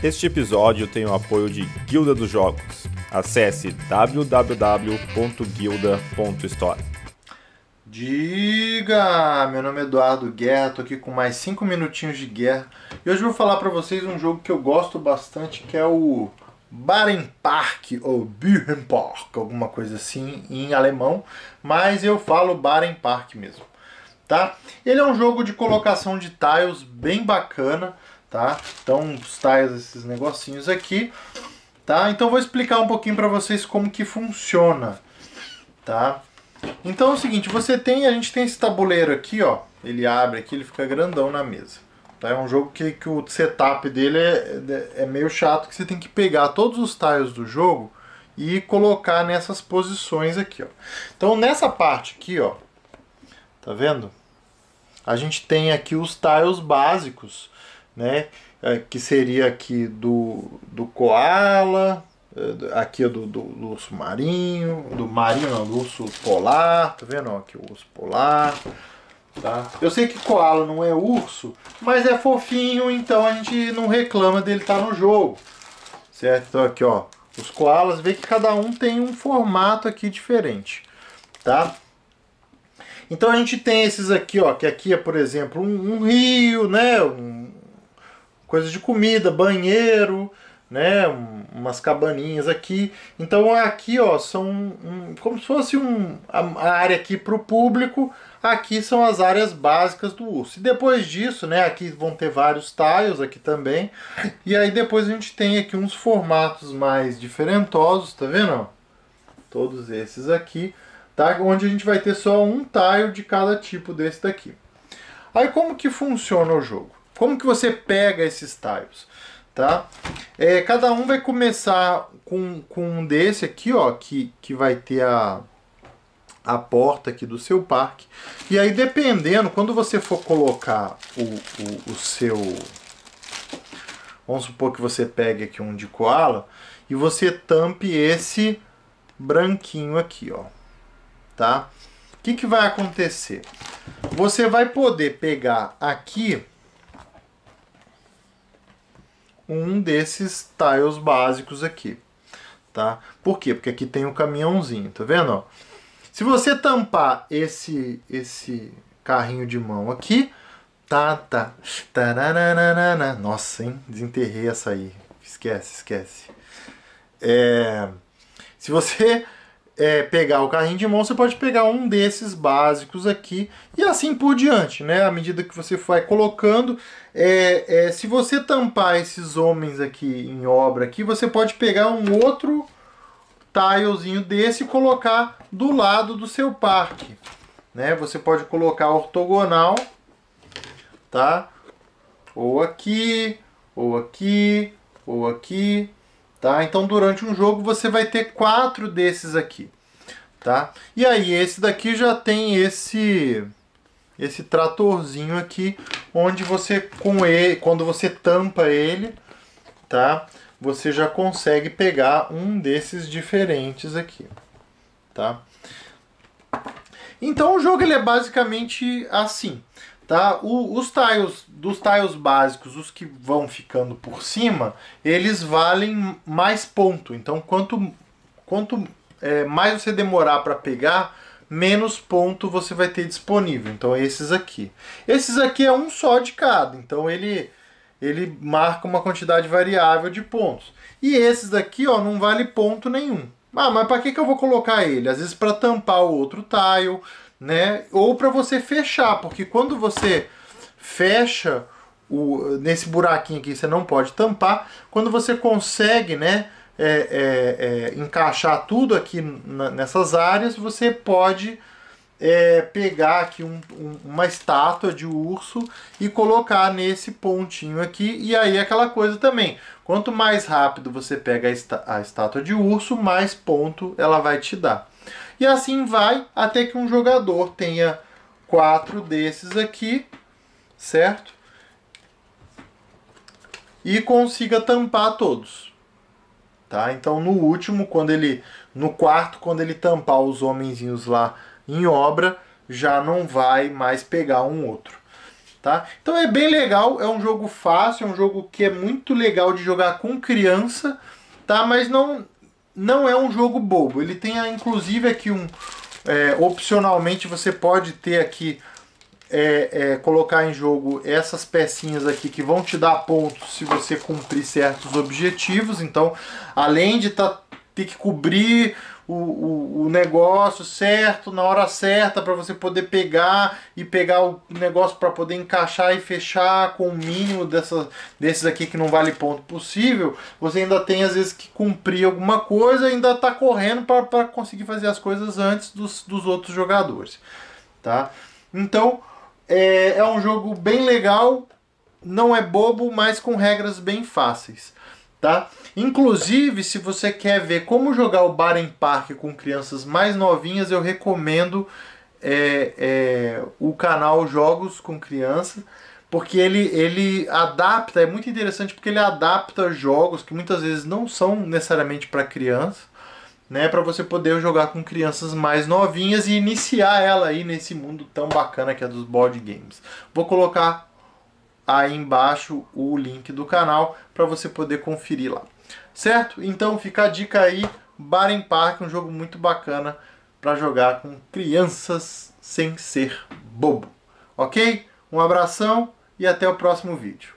Este episódio tem o apoio de Guilda dos Jogos. Acesse www.guilda.store. Diga! Meu nome é Eduardo Guerra, tô aqui com mais 5 minutinhos de guerra. E hoje eu vou falar pra vocês um jogo que eu gosto bastante, que é o Bärenpark, ou Bärenpark, alguma coisa assim em alemão. Mas eu falo Bärenpark mesmo, tá? Ele é um jogo de colocação de tiles bem bacana, tá? Então, os tiles, esses negocinhos aqui, tá? Então vou explicar um pouquinho para vocês como que funciona, tá? Então é o seguinte, a gente tem esse tabuleiro aqui, ó. Ele abre aqui, ele fica grandão na mesa, tá? É um jogo que o setup dele é meio chato, que você tem que pegar todos os tiles do jogo e colocar nessas posições aqui, ó. Então nessa parte aqui, ó, tá vendo? A gente tem aqui os tiles básicos, né, que seria aqui do koala, aqui do urso marinho, do urso polar, tá vendo? Aqui o urso polar, tá? Eu sei que koala não é urso, mas é fofinho, então a gente não reclama dele estar no jogo, certo? Então aqui, ó, os koalas, vê que cada um tem um formato aqui diferente, tá? Então a gente tem esses aqui, ó, que aqui é, por exemplo, um rio, né, coisas de comida, banheiro, né, umas cabaninhas aqui. Então aqui, ó, são como se fosse a área aqui para o público. Aqui são as áreas básicas do urso. E depois disso, né, aqui vão ter vários tiles aqui também. E aí depois a gente tem aqui uns formatos mais diferentosos, tá vendo? Todos esses aqui, tá? Onde a gente vai ter só um tile de cada tipo desse daqui. Aí como que funciona o jogo? Como que você pega esses tiles, tá? Cada um vai começar com um desse aqui, ó, que vai ter a porta aqui do seu parque. E aí, dependendo, quando você for colocar o seu... Vamos supor que você pegue aqui um de koala e você tampe esse branquinho aqui, ó, tá? O que vai acontecer? Você vai poder pegar aqui um desses tiles básicos aqui, tá? Por quê? Porque aqui tem um caminhãozinho, tá vendo, ó? Se você tampar esse carrinho de mão aqui, tá, taranana, nossa, hein? Desenterrei essa aí, esquece. Se você pegar o carrinho de mão, você pode pegar um desses básicos aqui e assim por diante, né? À medida que você vai colocando, se você tampar esses homens aqui em obra aqui, você pode pegar um outro tilezinho desse e colocar do lado do seu parque, né? Você pode colocar ortogonal, tá? Ou aqui, ou aqui, ou aqui. Tá? Então durante um jogo você vai ter 4 desses aqui, tá? E aí esse daqui já tem esse tratorzinho aqui, onde você quando você tampa ele, tá? Você já consegue pegar um desses diferentes aqui, tá? Então o jogo ele é basicamente assim, tá? Os tiles básicos, os que vão ficando por cima, eles valem mais ponto. Então quanto mais você demorar para pegar, menos ponto você vai ter disponível. Então esses aqui. Esses aqui é um só de cada, então ele marca uma quantidade variável de pontos. E esses daqui, ó, não vale ponto nenhum. Ah, mas para que eu vou colocar ele? Às vezes para tampar o outro tile, né? Ou para você fechar, porque quando você fecha nesse buraquinho aqui, você não pode tampar. Quando você consegue, né, encaixar tudo aqui nessas áreas, você pode pegar aqui uma estátua de urso e colocar nesse pontinho aqui. E aí aquela coisa também, quanto mais rápido você pega a estátua de urso, mais ponto ela vai te dar. E assim vai até que um jogador tenha 4 desses aqui, certo? E consiga tampar todos, tá? Então no último, no quarto, quando ele tampar os homenzinhos lá em obra, já não vai mais pegar um outro, tá? Então é bem legal, é um jogo fácil, é um jogo que é muito legal de jogar com criança, tá? Mas não é um jogo bobo. Ele tem inclusive aqui opcionalmente você pode ter aqui colocar em jogo essas pecinhas aqui que vão te dar pontos se você cumprir certos objetivos. Então, além de ter que cobrir o negócio certo, na hora certa, para você poder pegar o negócio para poder encaixar e fechar com o mínimo desses aqui que não vale ponto possível, você ainda tem às vezes que cumprir alguma coisa, ainda está correndo para conseguir fazer as coisas antes dos outros jogadores, tá? Então é um jogo bem legal, não é bobo, mas com regras bem fáceis, tá? Inclusive, se você quer ver como jogar o Bärenpark com crianças mais novinhas, eu recomendo o canal Jogos com Crianças, porque ele adapta, é muito interessante porque ele adapta jogos que muitas vezes não são necessariamente para criança, né, para você poder jogar com crianças mais novinhas e iniciar ela aí nesse mundo tão bacana que é dos board games. Vou colocar aí embaixo o link do canal para você poder conferir lá, certo? Então fica a dica aí, Bärenpark, um jogo muito bacana para jogar com crianças sem ser bobo, ok? Um abração e até o próximo vídeo.